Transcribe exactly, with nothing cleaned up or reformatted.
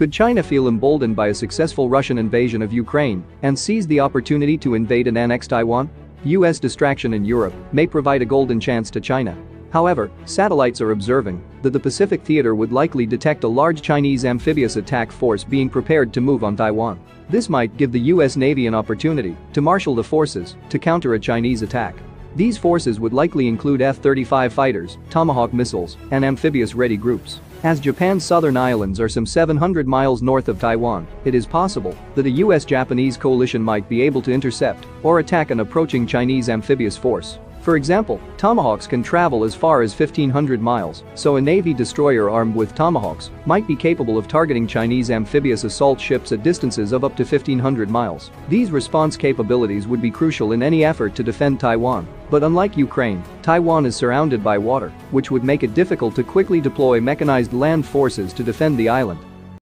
Could China feel emboldened by a successful Russian invasion of Ukraine and seize the opportunity to invade and annex Taiwan? U S distraction in Europe may provide a golden chance to China. However, satellites are observing that the Pacific theater would likely detect a large Chinese amphibious attack force being prepared to move on Taiwan. This might give the U S Navy an opportunity to marshal the forces to counter a Chinese attack. These forces would likely include F thirty-five fighters, Tomahawk missiles, and amphibious-ready groups. As Japan's southern islands are some seven hundred miles north of Taiwan, it is possible that a U S-Japanese coalition might be able to intercept or attack an approaching Chinese amphibious force. For example, Tomahawks can travel as far as fifteen hundred miles, so a Navy destroyer armed with Tomahawks might be capable of targeting Chinese amphibious assault ships at distances of up to fifteen hundred miles. These response capabilities would be crucial in any effort to defend Taiwan. But unlike Ukraine, Taiwan is surrounded by water, which would make it difficult to quickly deploy mechanized land forces to defend the island.